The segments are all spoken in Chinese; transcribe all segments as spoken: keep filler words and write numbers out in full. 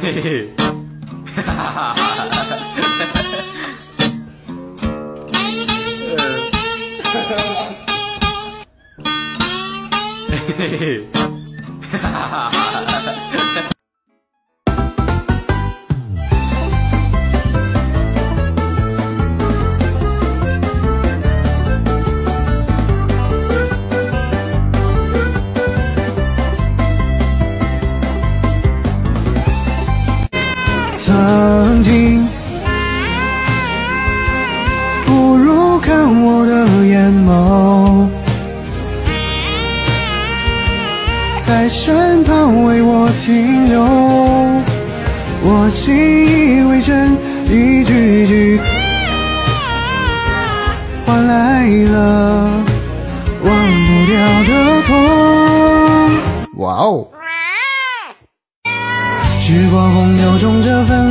嘿嘿，哈哈哈嘿嘿，哈哈哈曾经，不如看我的眼眸，在身旁为我停留。我信以为真，一句句换来了忘不掉的痛。哇哦！ 时光洪流中这份，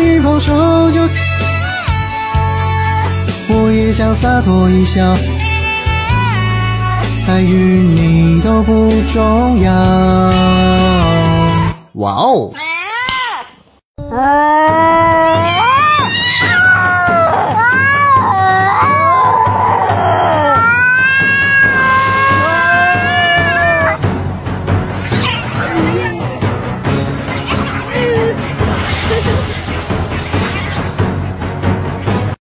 一放手就，我也想洒脱一笑，爱与你都不重要。哇哦！